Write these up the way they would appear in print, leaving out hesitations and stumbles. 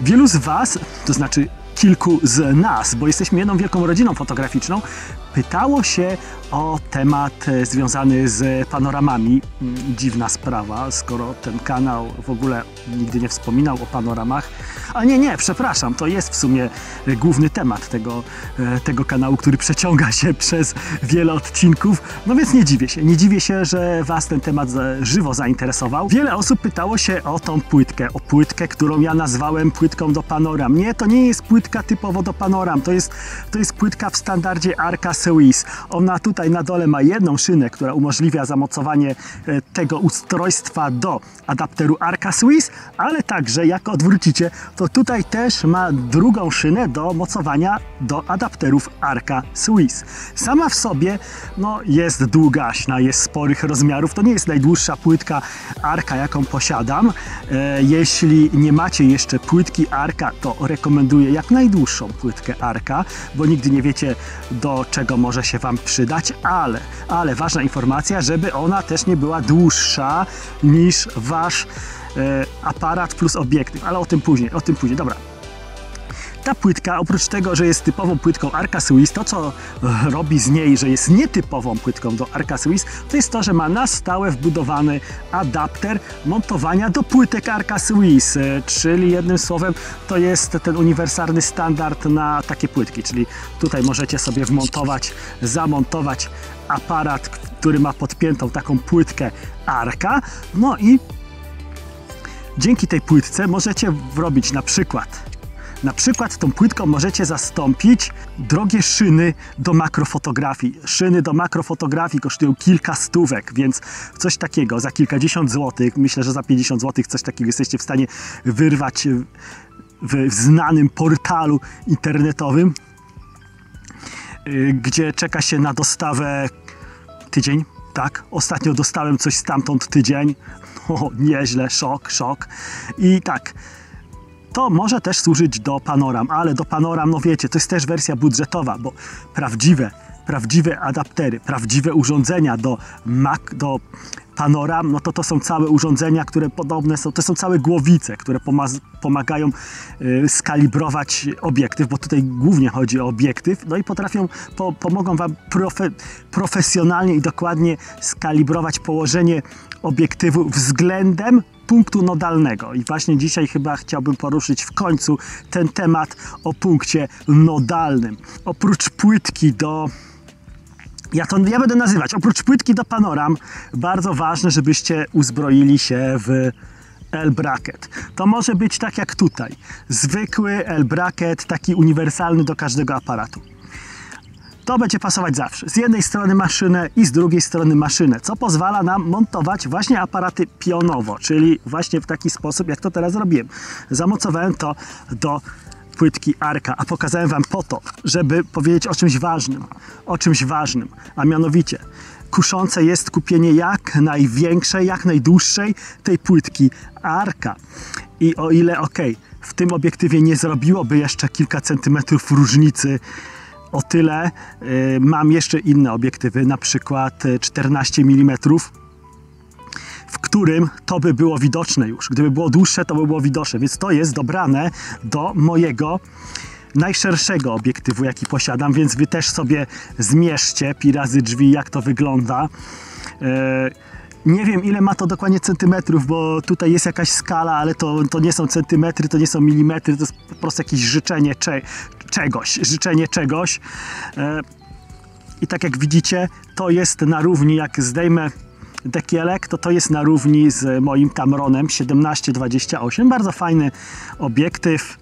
wielu z Was, to znaczy kilku z nas, bo jesteśmy jedną wielką rodziną fotograficzną, pytało się o temat związany z panoramami. Dziwna sprawa, skoro ten kanał w ogóle nigdy nie wspominał o panoramach. A nie, przepraszam, to jest w sumie główny temat tego kanału, który przeciąga się przez wiele odcinków. No więc nie dziwię się, że Was ten temat żywo zainteresował. Wiele osób pytało się o tą płytkę, którą ja nazwałem płytką do panoram. Nie, to nie jest płytka typowo do panoram, to jest płytka w standardzie Arca Swiss. Ona tutaj na dole ma jedną szynę, która umożliwia zamocowanie tego ustrojstwa do adapteru Arca Swiss, ale także, jak odwrócicie, to tutaj też ma drugą szynę do mocowania do adapterów Arca Swiss. Sama w sobie no, jest długaśna, jest sporych rozmiarów. To nie jest najdłuższa płytka Arca, jaką posiadam. Jeśli nie macie jeszcze płytki Arca, to rekomenduję jak najdłuższą płytkę Arca, bo nigdy nie wiecie, do czego może się Wam przydać, ale ważna informacja, żeby ona też nie była dłuższa niż Wasz aparat plus obiektyw, ale o tym później, dobra. Ta płytka, oprócz tego, że jest typową płytką Arca Swiss, to co robi z niej, że jest nietypową płytką do Arca Swiss, to jest to, że ma na stałe wbudowany adapter montowania do płytek Arca Swiss, czyli jednym słowem to jest ten uniwersalny standard na takie płytki, czyli tutaj możecie sobie zamontować aparat, który ma podpiętą taką płytkę Arca, no i dzięki tej płytce możecie robić na przykład tą płytką możecie zastąpić drogie szyny do makrofotografii. Szyny do makrofotografii kosztują kilka stówek, więc coś takiego za kilkadziesiąt złotych, myślę, że za 50 złotych coś takiego jesteście w stanie wyrwać w znanym portalu internetowym, gdzie czeka się na dostawę tydzień. Tak, ostatnio dostałem coś stamtąd tydzień. O, nieźle, szok. I tak, to może też służyć do panoram, ale do panoram, no wiecie, to jest też wersja budżetowa, bo prawdziwe adaptery, prawdziwe urządzenia do panoram, no to są całe urządzenia, które podobne są, to są całe głowice, które pomagają skalibrować obiektyw, bo tutaj głównie chodzi o obiektyw, no i pomogą Wam profesjonalnie i dokładnie skalibrować położenie obiektywu względem punktu nodalnego. I właśnie dzisiaj chyba chciałbym poruszyć w końcu ten temat o punkcie nodalnym. Oprócz płytki do... Ja będę nazywać, oprócz płytki do panoram, bardzo ważne, żebyście uzbroili się w L-BRACKET. To może być tak jak tutaj, zwykły L-BRACKET, taki uniwersalny do każdego aparatu. To będzie pasować zawsze. Z jednej strony maszynę i z drugiej strony maszynę, co pozwala nam montować właśnie aparaty pionowo, czyli właśnie w taki sposób, jak to teraz robiłem. Zamocowałem to do płytki Arca, a pokazałem Wam po to, żeby powiedzieć o czymś ważnym. A mianowicie kuszące jest kupienie jak największej, jak najdłuższej tej płytki Arca. I o ile w tym obiektywie nie zrobiłoby jeszcze kilka centymetrów różnicy, o tyle mam jeszcze inne obiektywy, na przykład 14 mm, w którym to by było widoczne już. Gdyby było dłuższe, to by było widoczne, więc to jest dobrane do mojego najszerszego obiektywu, jaki posiadam, więc Wy też sobie zmierzcie pi razy drzwi, jak to wygląda. Nie wiem, ile ma to dokładnie centymetrów, bo tutaj jest jakaś skala, ale to nie są centymetry, to nie są milimetry, to jest po prostu jakieś życzenie czegoś. I tak jak widzicie, to jest na równi, jak zdejmę dekielek, to jest na równi z moim Tamronem 17-28. Bardzo fajny obiektyw,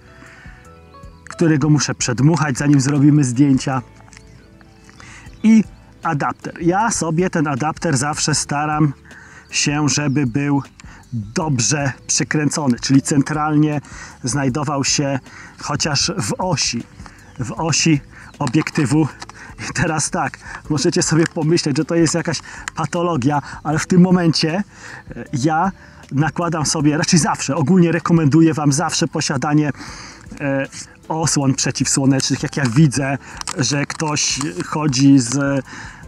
którego muszę przedmuchać, zanim zrobimy zdjęcia. I adapter. Ja sobie ten adapter zawsze staram się, żeby był dobrze przykręcony, czyli centralnie znajdował się chociaż w osi obiektywu. I teraz tak, możecie sobie pomyśleć, że to jest jakaś patologia, ale w tym momencie ja nakładam sobie, raczej zawsze, ogólnie rekomenduję Wam zawsze posiadanie osłon przeciwsłonecznych. Jak ja widzę, że ktoś chodzi z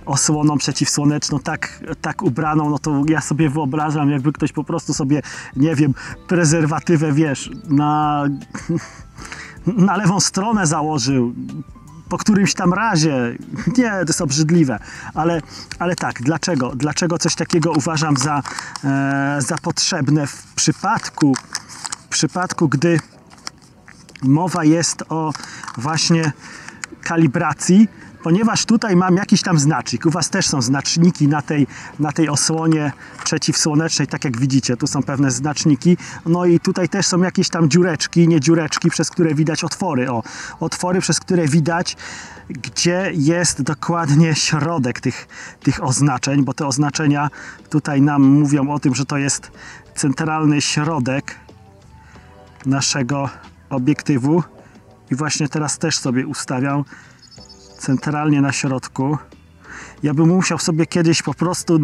osłoną przeciwsłoneczną tak ubraną, no to ja sobie wyobrażam, jakby ktoś po prostu sobie, nie wiem, prezerwatywę, wiesz, na lewą stronę założył po którymś tam razie. Nie, to jest obrzydliwe, ale tak, dlaczego? Dlaczego coś takiego uważam za potrzebne w przypadku, gdy mowa jest o właśnie kalibracji, ponieważ tutaj mam jakiś tam znacznik. U was też są znaczniki na tej osłonie przeciwsłonecznej, tak jak widzicie, tu są pewne znaczniki, no i tutaj też są jakieś tam dziureczki, nie dziureczki, przez które widać otwory, otwory, przez które widać, gdzie jest dokładnie środek tych oznaczeń, bo te oznaczenia tutaj nam mówią o tym, że to jest centralny środek naszego obiektywu. I właśnie teraz też sobie ustawiam centralnie na środku. Ja bym musiał sobie kiedyś po prostu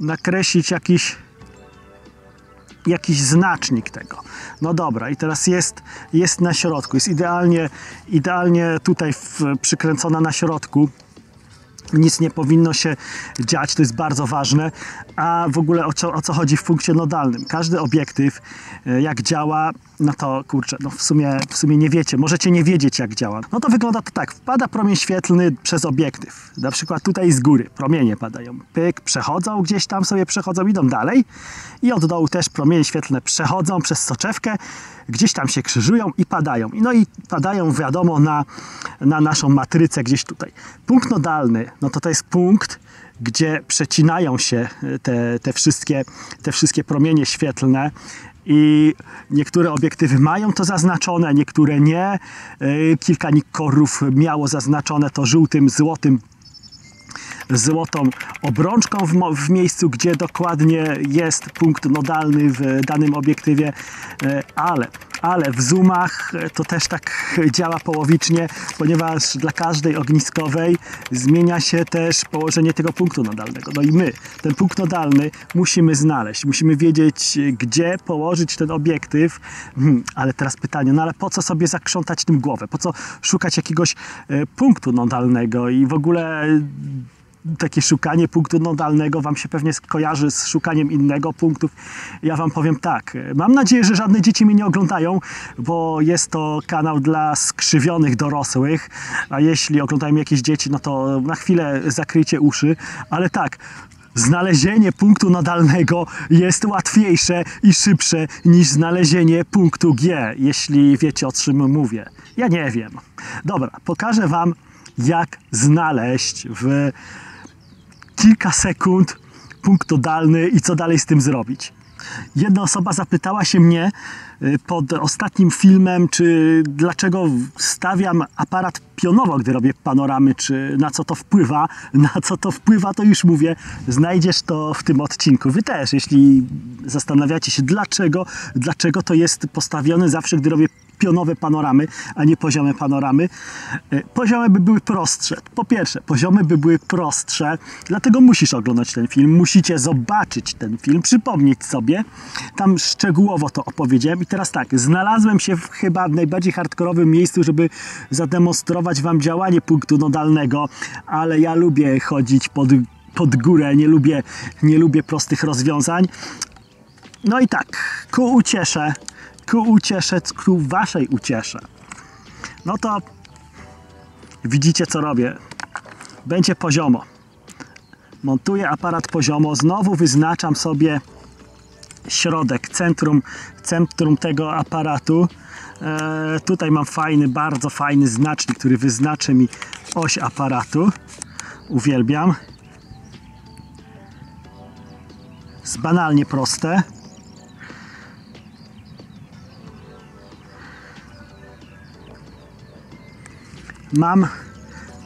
nakreślić jakiś znacznik tego. No dobra, i teraz jest na środku, jest idealnie tutaj przykręcona na środku. Nic nie powinno się dziać, to jest bardzo ważne. A w ogóle o co chodzi w punkcie nodalnym? Każdy obiektyw, jak działa, no to kurczę, no w sumie nie wiecie, możecie nie wiedzieć, jak działa. No to wygląda to tak, wpada promień świetlny przez obiektyw, na przykład tutaj z góry promienie padają, pyk, przechodzą, gdzieś tam sobie przechodzą, idą dalej i od dołu też promienie świetlne przechodzą przez soczewkę, gdzieś tam się krzyżują i padają. No i padają, wiadomo, na naszą matrycę gdzieś tutaj. Punkt nodalny, no to jest punkt, gdzie przecinają się te wszystkie promienie świetlne i niektóre obiektywy mają to zaznaczone, niektóre nie. Kilka Nikonów miało zaznaczone to żółtym, złotą obrączką w miejscu, gdzie dokładnie jest punkt nodalny w danym obiektywie, ale w zoomach to też tak działa połowicznie, ponieważ dla każdej ogniskowej zmienia się też położenie tego punktu nodalnego. No i my ten punkt nodalny musimy znaleźć, musimy wiedzieć, gdzie położyć ten obiektyw. Ale teraz pytanie, no ale po co sobie zakrzątać tym głowę, po co szukać jakiegoś punktu nodalnego i w ogóle... Takie szukanie punktu nodalnego wam się pewnie kojarzy z szukaniem innego punktu. Ja wam powiem tak, mam nadzieję, że żadne dzieci mnie nie oglądają, bo jest to kanał dla skrzywionych dorosłych, a jeśli oglądają jakieś dzieci, no to na chwilę zakryjcie uszy, ale tak, znalezienie punktu nodalnego jest łatwiejsze i szybsze niż znalezienie punktu G, jeśli wiecie, o czym mówię. Ja nie wiem. Dobra, pokażę wam, jak znaleźć w kilka sekund punkt nodalny i co dalej z tym zrobić. Jedna osoba zapytała się mnie pod ostatnim filmem, czy dlaczego stawiam aparat pionowo, gdy robię panoramy, czy na co to wpływa. Na co to wpływa, to już mówię, znajdziesz to w tym odcinku. Wy też, jeśli zastanawiacie się, dlaczego to jest postawione zawsze, gdy robię pionowe panoramy, a nie poziome panoramy. Poziome by były prostsze. Po pierwsze, poziome by były prostsze, dlatego musisz oglądać ten film, musicie zobaczyć ten film, przypomnieć sobie. Tam szczegółowo to opowiedziałem i teraz tak, znalazłem się chyba w najbardziej hardkorowym miejscu, żeby zademonstrować wam działanie punktu nodalnego, ale ja lubię chodzić pod górę, nie lubię prostych rozwiązań. No i tak, ku waszej uciesze, no to widzicie, co robię. Będzie poziomo. Montuję aparat poziomo, znowu wyznaczam sobie środek, centrum tego aparatu. Tutaj mam fajny, bardzo fajny znacznik, który wyznaczy mi oś aparatu. Uwielbiam. Jest banalnie proste.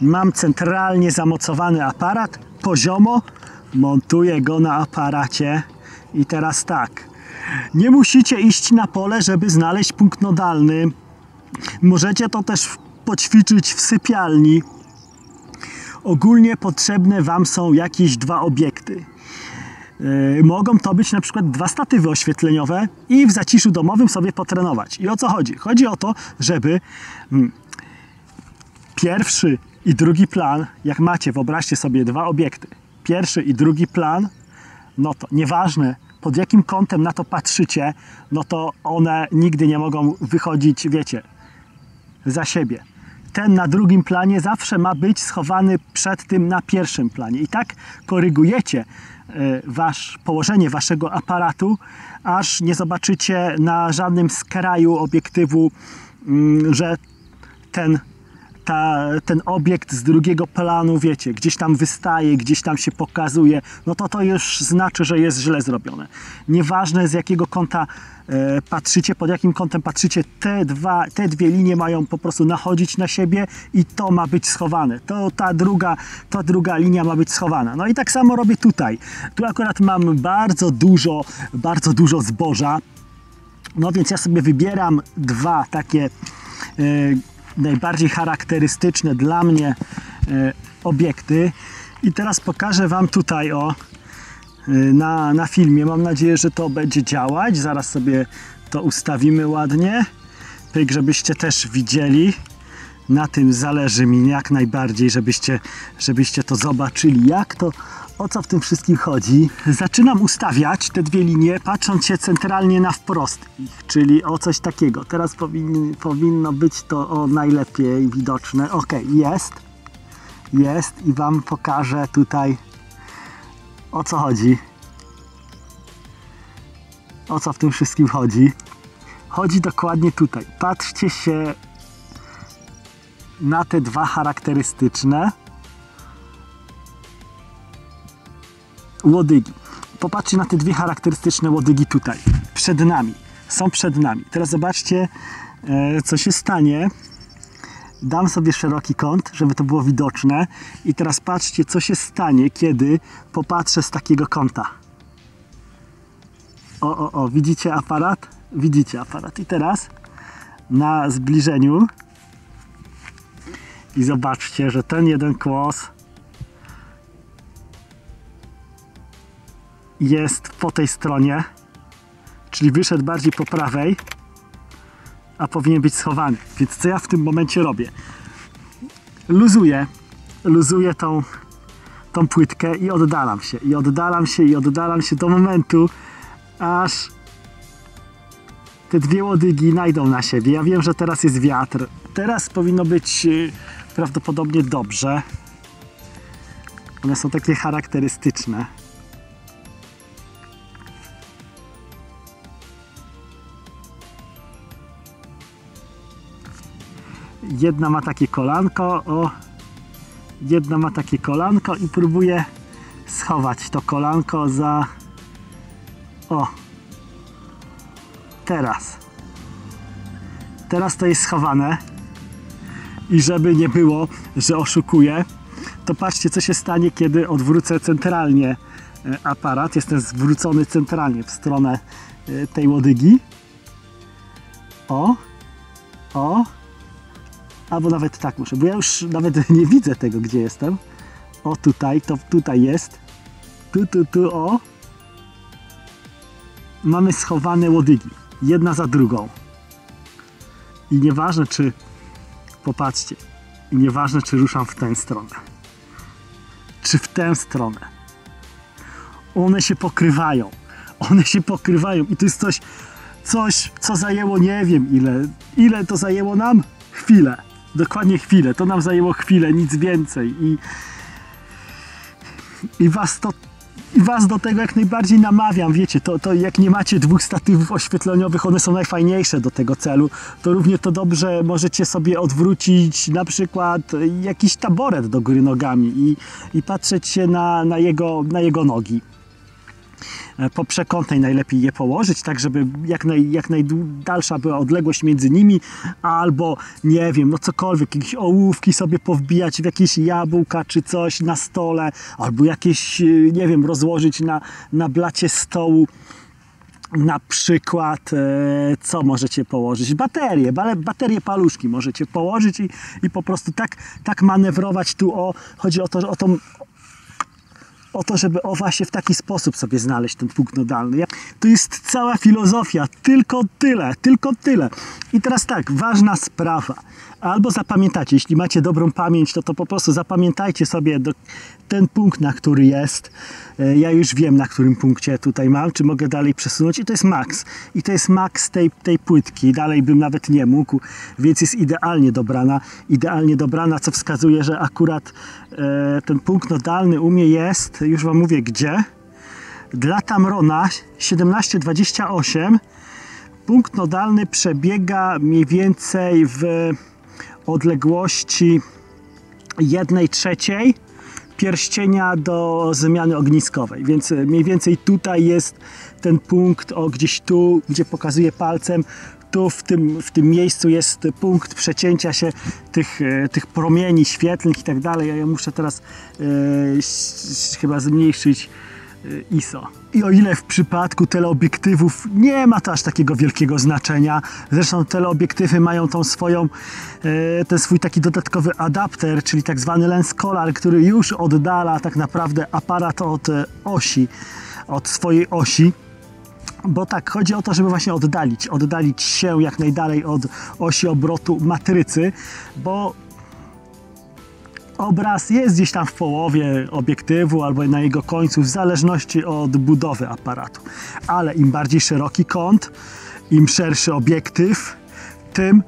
Mam centralnie zamocowany aparat, poziomo, montuję go na aparacie i teraz tak, nie musicie iść na pole, żeby znaleźć punkt nodalny, możecie to też poćwiczyć w sypialni. Ogólnie potrzebne wam są jakieś dwa obiekty. Mogą to być na przykład dwa statywy oświetleniowe i w zaciszu domowym sobie potrenować. I o co chodzi? Chodzi o to, żeby Pierwszy i drugi plan, jak macie, wyobraźcie sobie dwa obiekty, pierwszy i drugi plan, no to nieważne pod jakim kątem na to patrzycie, no to one nigdy nie mogą wychodzić, wiecie, za siebie. Ten na drugim planie zawsze ma być schowany przed tym na pierwszym planie. I tak korygujecie położenie waszego aparatu, aż nie zobaczycie na żadnym skraju obiektywu, że ten obiekt z drugiego planu, wiecie, gdzieś tam wystaje, gdzieś tam się pokazuje, no to to już znaczy, że jest źle zrobione. Nieważne z jakiego kąta patrzycie, pod jakim kątem patrzycie, te dwie linie mają po prostu nachodzić na siebie i to ma być schowane. Ta druga linia ma być schowana. No i tak samo robię tutaj. Tu akurat mam bardzo dużo zboża, no więc ja sobie wybieram dwa takie najbardziej charakterystyczne dla mnie obiekty i teraz pokażę wam tutaj na filmie, mam nadzieję, że to będzie działać, zaraz sobie to ustawimy ładnie, pyk, żebyście też widzieli, na tym zależy mi jak najbardziej, żebyście to zobaczyli, o co w tym wszystkim chodzi. Zaczynam ustawiać te dwie linie, patrząc się centralnie na wprost ich, czyli o coś takiego. Teraz powinno być to najlepiej widoczne. Ok, jest i wam pokażę tutaj, o co chodzi. O co w tym wszystkim chodzi. Chodzi dokładnie tutaj. Patrzcie się na te dwa charakterystyczne łodygi. Popatrzcie na te dwie charakterystyczne łodygi tutaj, przed nami. Są przed nami. Teraz zobaczcie, co się stanie. Dam sobie szeroki kąt, żeby to było widoczne. I teraz patrzcie, co się stanie, kiedy popatrzę z takiego kąta. O, widzicie aparat? Widzicie aparat. I teraz na zbliżeniu i zobaczcie, że ten jeden kłos jest po tej stronie, czyli wyszedł bardziej po prawej, a powinien być schowany. Więc co ja w tym momencie robię? Luzuję tą płytkę i oddalam się do momentu, aż te dwie łodygi znajdą na siebie. Ja wiem, że teraz jest wiatr. Teraz powinno być prawdopodobnie dobrze. One są takie charakterystyczne. Jedna ma takie kolanko, jedna ma takie kolanko i próbuję schować to kolanko za, teraz to jest schowane i żeby nie było, że oszukuję, to patrzcie, co się stanie, kiedy odwrócę centralnie aparat, jestem zwrócony centralnie w stronę tej łodygi, albo nawet tak muszę, bo ja już nawet nie widzę tego, gdzie jestem. Tutaj, to tutaj jest. Tu. Mamy schowane łodygi, jedna za drugą. I nieważne, czy... Popatrzcie. I nieważne, czy ruszam w tę stronę. Czy w tę stronę. One się pokrywają. One się pokrywają. I to jest coś, co zajęło, nie wiem ile. Ile to zajęło nam? Chwilę. Dokładnie chwilę, to nam zajęło chwilę, nic więcej i was do tego jak najbardziej namawiam, wiecie, to jak nie macie dwóch statywów oświetleniowych, one są najfajniejsze do tego celu, to równie to dobrze możecie sobie odwrócić na przykład jakiś taboret do góry nogami i patrzeć się na jego nogi. Po przekątnej najlepiej je położyć, tak żeby jak najdalsza była odległość między nimi, albo nie wiem, no cokolwiek, jakieś ołówki sobie powbijać w jakieś jabłka czy coś na stole, albo jakieś, nie wiem, rozłożyć na blacie stołu. Na przykład, co możecie położyć? Baterie paluszki możecie położyć i po prostu tak manewrować. Chodzi o to, że o tą o to, żeby o właśnie w taki sposób sobie znaleźć ten punkt nodalny. To jest cała filozofia, tylko tyle. I teraz tak, ważna sprawa. Albo zapamiętacie, jeśli macie dobrą pamięć, to po prostu zapamiętajcie sobie ten punkt, na który jest. Ja już wiem, na którym punkcie tutaj mam, czy mogę dalej przesunąć. I to jest maks. I to jest maks tej płytki. Dalej bym nawet nie mógł, więc jest idealnie dobrana, co wskazuje, że akurat ten punkt nodalny u mnie jest, już wam mówię gdzie, dla Tamrona 17-28 punkt nodalny przebiega mniej więcej w odległości 1/3 pierścienia do zmiany ogniskowej, więc mniej więcej tutaj jest ten punkt, o gdzieś tu, gdzie pokazuję palcem, tu w tym miejscu jest punkt przecięcia się tych promieni świetlnych i tak dalej. Ja muszę teraz chyba zmniejszyć ISO. I o ile w przypadku teleobiektywów nie ma to aż takiego wielkiego znaczenia, zresztą teleobiektywy mają ten swój taki dodatkowy adapter, czyli tak zwany lens collar, który już oddala tak naprawdę aparat od swojej osi, bo tak, chodzi o to, żeby właśnie oddalić się jak najdalej od osi obrotu matrycy, bo obraz jest gdzieś tam w połowie obiektywu albo na jego końcu, w zależności od budowy aparatu. Ale im bardziej szeroki kąt, im szerszy obiektyw, tym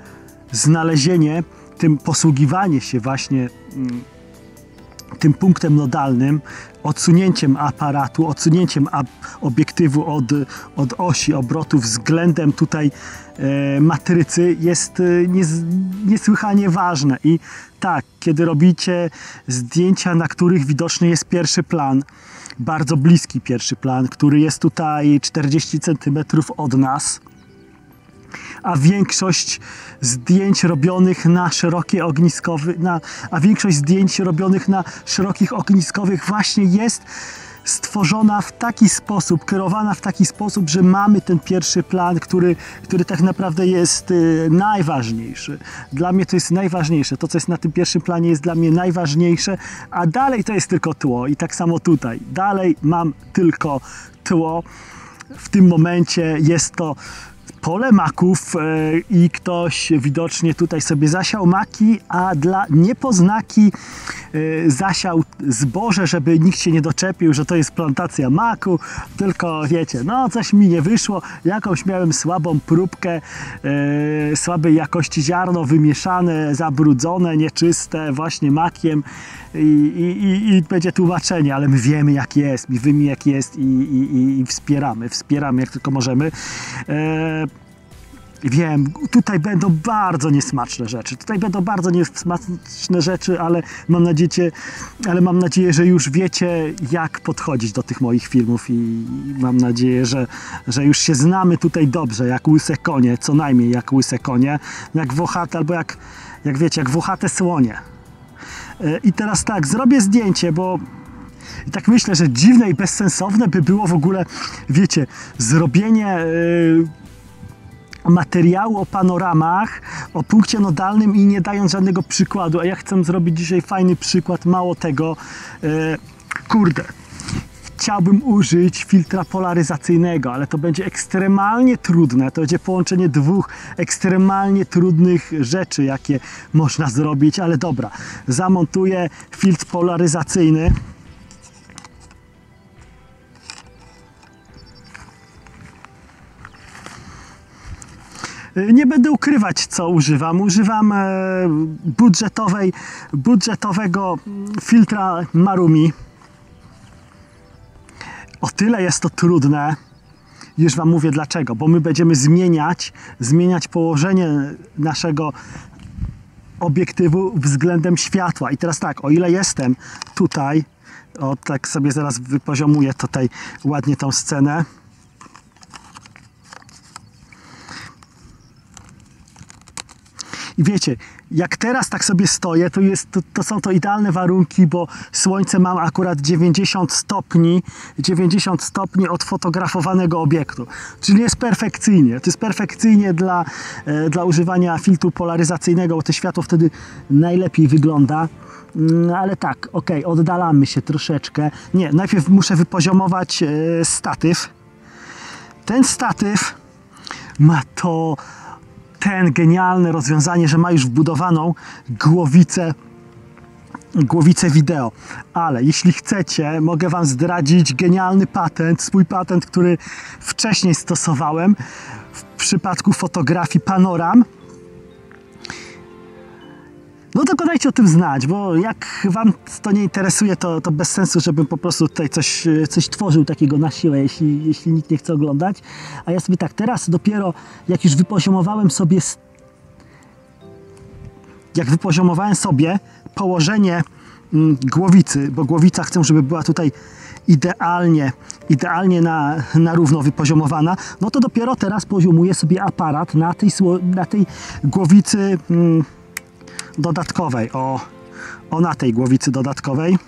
znalezienie, tym posługiwanie się właśnie tym punktem nodalnym, odsunięciem aparatu, odsunięciem obiektywu od osi obrotu względem tutaj matrycy jest niesłychanie ważne. I tak, kiedy robicie zdjęcia, na których widoczny jest pierwszy plan, bardzo bliski pierwszy plan, który jest tutaj 40 cm od nas, a większość zdjęć robionych na szerokie ogniskowe, na szerokich ogniskowych właśnie jest stworzona w taki sposób, kierowana w taki sposób, że mamy ten pierwszy plan, który tak naprawdę jest najważniejszy. Dla mnie to jest najważniejsze. To, co jest na tym pierwszym planie, jest dla mnie najważniejsze, a dalej to jest tylko tło. I tak samo tutaj. Dalej mam tylko tło. W tym momencie jest to pole maków i ktoś widocznie tutaj sobie zasiał maki, a dla niepoznaki zasiał zboże, żeby nikt się nie doczepił, że to jest plantacja maku, tylko wiecie, no coś mi nie wyszło, jakąś miałem słabą próbkę, słabej jakości ziarno wymieszane, zabrudzone, nieczyste właśnie makiem i będzie tłumaczenie, ale my wiemy jak jest, my wiemy jak jest i wspieramy jak tylko możemy. Wiem, tutaj będą bardzo niesmaczne rzeczy, ale mam nadzieję, że już wiecie, jak podchodzić do tych moich filmów i mam nadzieję, że już się znamy tutaj dobrze, jak łyse konie, co najmniej jak łyse konie, jak włochate, albo jak wiecie, jak włochate słonie. I teraz tak, zrobię zdjęcie, bo tak myślę, że dziwne i bezsensowne by było w ogóle, wiecie, zrobienie materiału o panoramach, o punkcie nodalnym i nie dając żadnego przykładu, a ja chcę zrobić dzisiaj fajny przykład, mało tego, chciałbym użyć filtra polaryzacyjnego, ale to będzie ekstremalnie trudne, to będzie połączenie dwóch ekstremalnie trudnych rzeczy, jakie można zrobić, ale dobra, zamontuję filtr polaryzacyjny. Nie będę ukrywać, co używam. Używam budżetowego filtra Marumi. O tyle jest to trudne, już wam mówię dlaczego, bo my będziemy zmieniać położenie naszego obiektywu względem światła. I teraz tak, o ile jestem tutaj, o tak sobie zaraz wypoziomuję tutaj ładnie tą scenę. I wiecie, jak teraz tak sobie stoję, to są idealne warunki, bo słońce mam akurat 90 stopni od fotografowanego obiektu. Czyli jest perfekcyjnie. To jest perfekcyjnie dla używania filtru polaryzacyjnego, bo to światło wtedy najlepiej wygląda. ale tak, ok, oddalamy się troszeczkę. Nie, najpierw muszę wypoziomować statyw. Ten statyw ma to ten genialne rozwiązanie, że ma już wbudowaną głowicę wideo, ale jeśli chcecie, mogę Wam zdradzić genialny patent, swój patent, który wcześniej stosowałem w przypadku fotografii panoram. No to dajcie o tym znać, bo jak Wam to nie interesuje, to bez sensu, żebym po prostu tutaj coś tworzył takiego na siłę, jeśli nikt nie chce oglądać. A ja sobie tak teraz dopiero, jak już wypoziomowałem sobie położenie głowicy, bo głowica chcę, żeby była tutaj idealnie na równo wypoziomowana, no to dopiero teraz poziomuję sobie aparat na tej głowicy dodatkowej, na tej głowicy dodatkowej.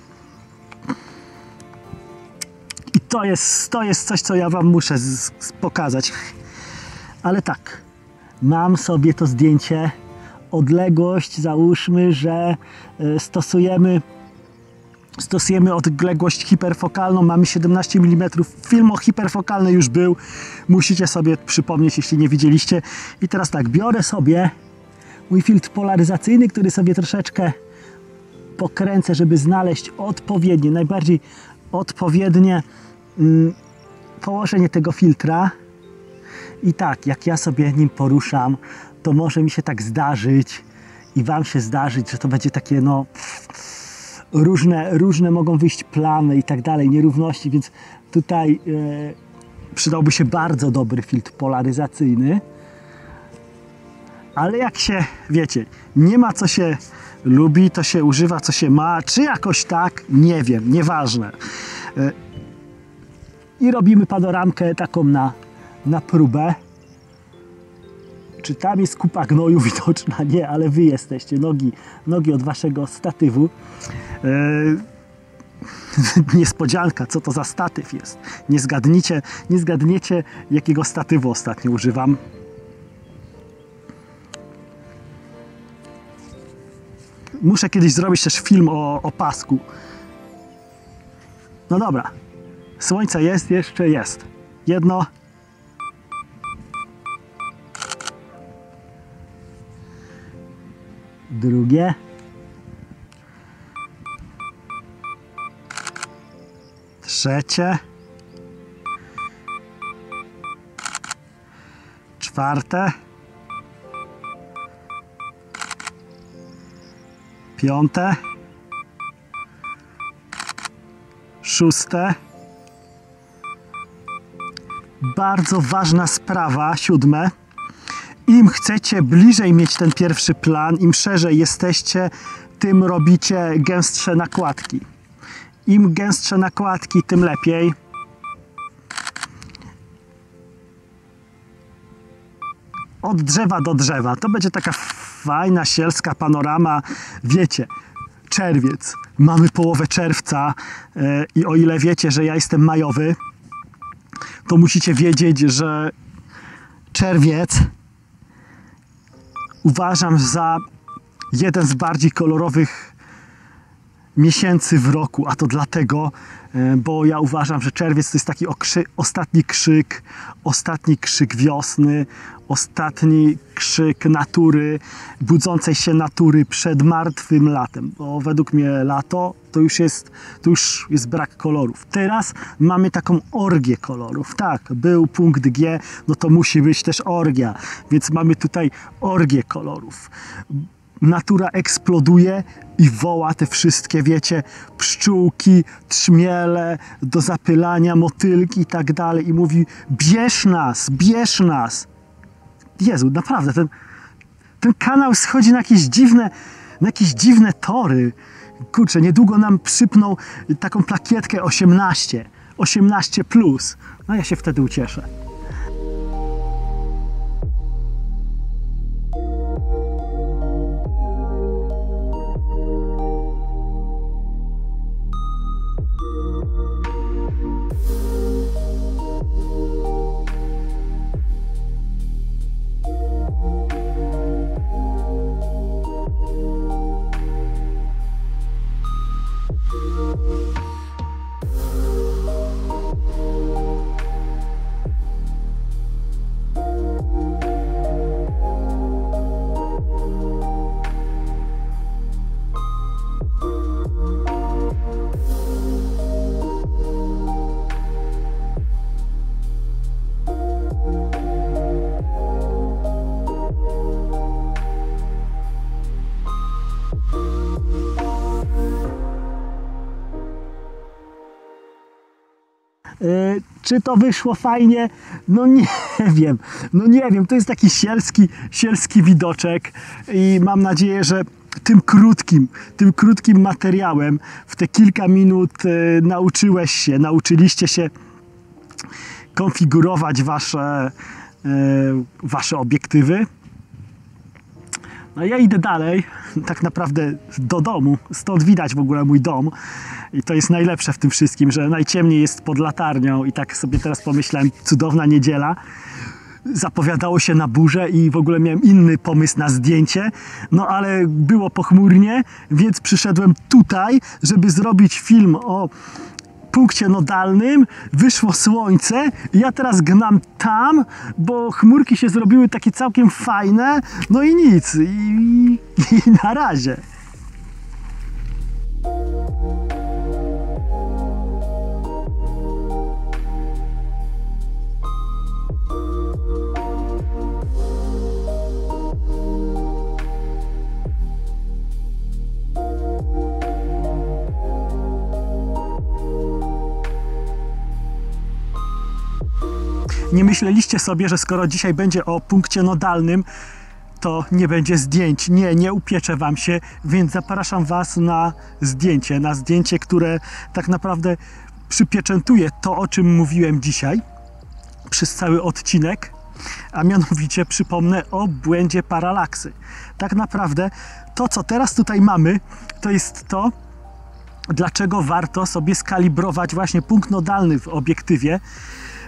I to jest coś, co ja Wam muszę pokazać. Ale tak, mam sobie to zdjęcie, odległość, załóżmy, że stosujemy odległość hiperfokalną, mamy 17 mm, film o hiperfokalnej już był, musicie sobie przypomnieć, jeśli nie widzieliście. I teraz tak, biorę sobie mój filtr polaryzacyjny, który sobie troszeczkę pokręcę, żeby znaleźć najbardziej odpowiednie położenie tego filtra. I tak, jak ja sobie nim poruszam, to może mi się tak zdarzyć i Wam się zdarzyć, że to będzie takie, no, różne mogą wyjść plamy i tak dalej, nierówności, więc tutaj przydałby się bardzo dobry filtr polaryzacyjny. Ale jak się, wiecie, nie ma co się lubi, to się używa co się ma, czy jakoś tak, nie wiem, nieważne. I robimy panoramkę taką na próbę. Czy tam jest kupa gnoju widoczna? Nie, ale Wy jesteście, nogi od Waszego statywu. Niespodzianka, co to za statyw jest. Nie zgadniecie, jakiego statywu ostatnio używam. Muszę kiedyś zrobić też film o pasku. No dobra, słońce jest, jeszcze jest. Jedno. Drugie. Trzecie. Czwarte. Piąte. Szóste. Bardzo ważna sprawa, siódme. Im chcecie bliżej mieć ten pierwszy plan, im szerzej jesteście, tym robicie gęstsze nakładki. Im gęstsze nakładki, tym lepiej. Od drzewa do drzewa. To będzie taka fajna, sielska panorama. Wiecie, czerwiec. Mamy połowę czerwca i o ile wiecie, że ja jestem majowy, to musicie wiedzieć, że czerwiec uważam za jeden z bardziej kolorowych miesięcy w roku, a to dlatego, bo ja uważam, że czerwiec to jest taki ostatni krzyk wiosny, ostatni krzyk natury, budzącej się natury przed martwym latem, bo według mnie lato to już jest brak kolorów. Teraz mamy taką orgię kolorów. Tak, był punkt G, no to musi być też orgia, więc mamy tutaj orgię kolorów. Natura eksploduje i woła te wszystkie, wiecie, pszczółki, trzmiele do zapylania, motylki i tak dalej. I mówi, bierz nas, bierz nas. Jezu, naprawdę, ten kanał schodzi na jakieś dziwne tory. Kurczę, niedługo nam przypną taką plakietkę 18, 18+. No ja się wtedy ucieszę. Czy to wyszło fajnie? No nie wiem. No nie wiem. To jest taki sielski widoczek i mam nadzieję, że tym krótkim materiałem w te kilka minut nauczyliście się konfigurować wasze obiektywy. No ja idę dalej, tak naprawdę do domu, stąd widać w ogóle mój dom i to jest najlepsze w tym wszystkim, że najciemniej jest pod latarnią i tak sobie teraz pomyślałem, cudowna niedziela, zapowiadało się na burzę i w ogóle miałem inny pomysł na zdjęcie, no ale było pochmurnie, więc przyszedłem tutaj, żeby zrobić film o punkcie nodalnym, wyszło słońce, ja teraz gnam tam, bo chmurki się zrobiły takie całkiem fajne, no i nic, i na razie. Nie myśleliście sobie, że skoro dzisiaj będzie o punkcie nodalnym, to nie będzie zdjęć. Nie, nie upieczę wam się, więc zapraszam was na zdjęcie, które tak naprawdę przypieczętuje to, o czym mówiłem dzisiaj przez cały odcinek, a mianowicie przypomnę o błędzie paralaksy. Tak naprawdę to, co teraz tutaj mamy, to jest to, dlaczego warto sobie skalibrować właśnie punkt nodalny w obiektywie,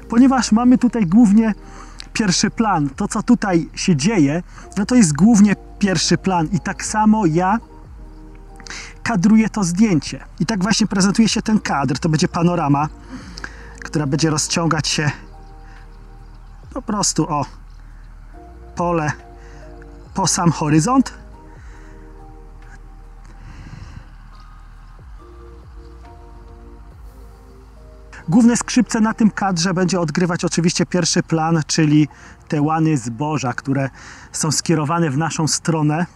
ponieważ mamy tutaj głównie pierwszy plan. To, co tutaj się dzieje, no to jest głównie pierwszy plan. I tak samo ja kadruję to zdjęcie. I tak właśnie prezentuje się ten kadr. To będzie panorama, która będzie rozciągać się po prostu o pole po sam horyzont. Główne skrzypce na tym kadrze będzie odgrywać oczywiście pierwszy plan, czyli te łany zboża, które są skierowane w naszą stronę.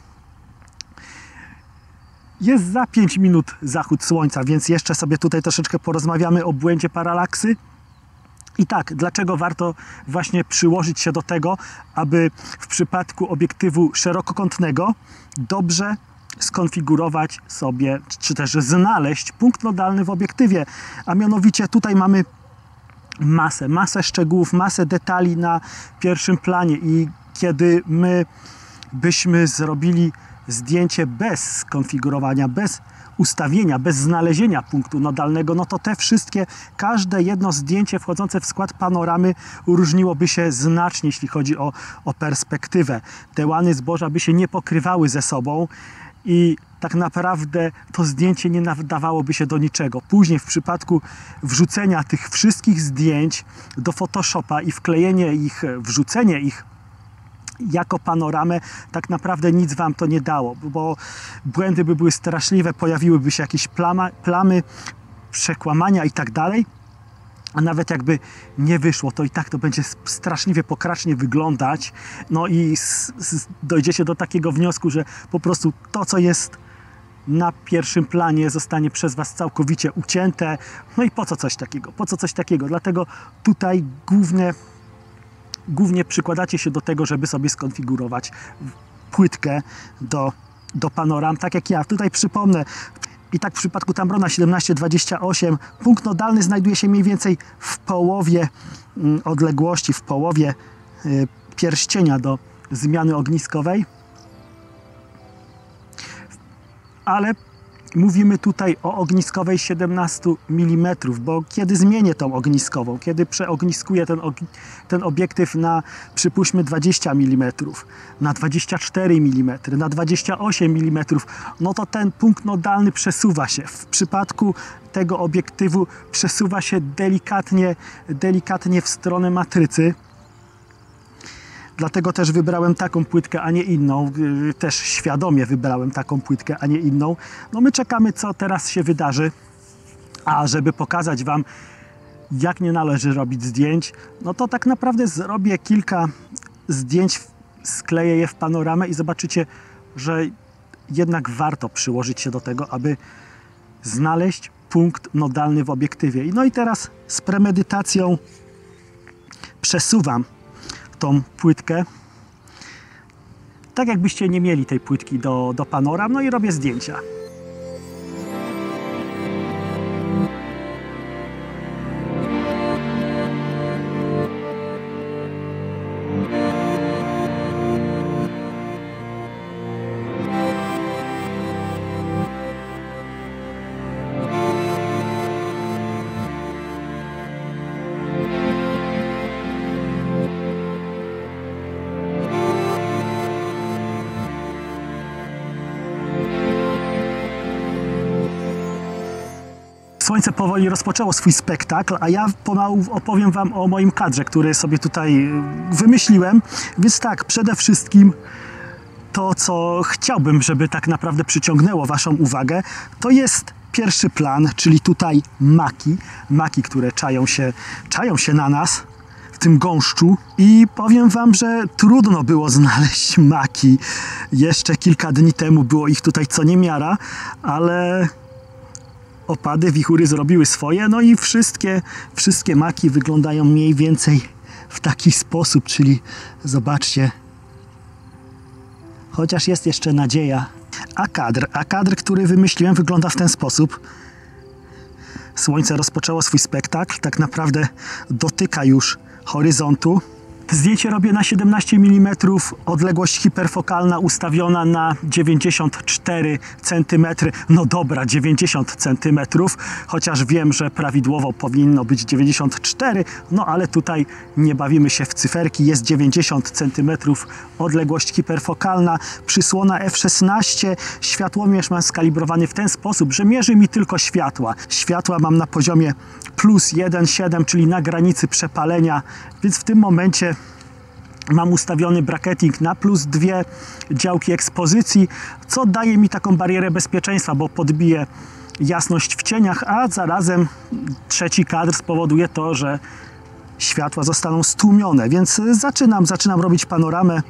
Jest za 5 minut zachód słońca, więc jeszcze sobie tutaj troszeczkę porozmawiamy o błędzie paralaksy. I tak, dlaczego warto właśnie przyłożyć się do tego, aby w przypadku obiektywu szerokokątnego dobrze skonfigurować sobie, czy też znaleźć punkt nodalny w obiektywie, a mianowicie tutaj mamy masę szczegółów, masę detali na pierwszym planie i kiedy my byśmy zrobili zdjęcie bez skonfigurowania, bez ustawienia, bez znalezienia punktu nodalnego, no to te wszystkie, każde jedno zdjęcie wchodzące w skład panoramy różniłoby się znacznie, jeśli chodzi o perspektywę. Te łany zboża by się nie pokrywały ze sobą i tak naprawdę to zdjęcie nie nadawałoby się do niczego. Później w przypadku wrzucenia tych wszystkich zdjęć do Photoshopa i wrzucenie ich jako panoramę, tak naprawdę nic wam to nie dało, bo błędy by były straszliwe, pojawiłyby się jakieś plamy, przekłamania i tak dalej, a nawet jakby nie wyszło, to i tak to będzie straszliwie pokracznie wyglądać, no i dojdziecie do takiego wniosku, że po prostu to, co jest na pierwszym planie, zostanie przez was całkowicie ucięte, no i po co coś takiego, dlatego tutaj głównie przykładacie się do tego, żeby sobie skonfigurować płytkę do panoram, tak jak ja. Tutaj przypomnę, i tak w przypadku Tamrona 17-28 punkt nodalny znajduje się mniej więcej w połowie odległości, w połowie pierścienia do zmiany ogniskowej. Ale mówimy tutaj o ogniskowej 17 mm, bo kiedy zmienię tą ogniskową, kiedy przeogniskuję ten obiektyw na, przypuśćmy, 20 mm, na 24 mm, na 28 mm, no to ten punkt nodalny przesuwa się. W przypadku tego obiektywu przesuwa się delikatnie w stronę matrycy. Dlatego też wybrałem taką płytkę, a nie inną. Też świadomie wybrałem taką płytkę, a nie inną. No my czekamy, co teraz się wydarzy. A żeby pokazać wam, jak nie należy robić zdjęć, no to tak naprawdę zrobię kilka zdjęć, skleję je w panoramę i zobaczycie, że jednak warto przyłożyć się do tego, aby znaleźć punkt nodalny w obiektywie. No i teraz z premedytacją przesuwam tą płytkę, tak jakbyście nie mieli tej płytki do panoram, no i robię zdjęcia. Słońce powoli rozpoczęło swój spektakl, a ja pomału opowiem wam o moim kadrze, który sobie tutaj wymyśliłem. Więc tak, przede wszystkim to, co chciałbym, żeby tak naprawdę przyciągnęło waszą uwagę, to jest pierwszy plan, czyli tutaj maki. Maki, które czają się na nas w tym gąszczu. I powiem wam, że trudno było znaleźć maki. Jeszcze kilka dni temu było ich tutaj co niemiara, ale... opady, wichury zrobiły swoje, no i wszystkie maki wyglądają mniej więcej w taki sposób, czyli zobaczcie, chociaż jest jeszcze nadzieja. A kadr, który wymyśliłem, wygląda w ten sposób. Słońce rozpoczęło swój spektakl, tak naprawdę dotyka już horyzontu. Zdjęcie robię na 17 mm, odległość hiperfokalna ustawiona na 94 cm, no dobra, 90 cm, chociaż wiem, że prawidłowo powinno być 94, no ale tutaj nie bawimy się w cyferki, jest 90 cm odległość hiperfokalna, przysłona f16, światłomierz mam skalibrowany w ten sposób, że mierzy mi tylko światła. Światła mam na poziomie plus 1,7, czyli na granicy przepalenia, więc w tym momencie mam ustawiony bracketing na plus 2 działki ekspozycji, co daje mi taką barierę bezpieczeństwa, bo podbije jasność w cieniach, a zarazem trzeci kadr spowoduje to, że światła zostaną stłumione, więc zaczynam robić panoramę.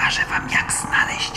Pokażę wam, jak znaleźć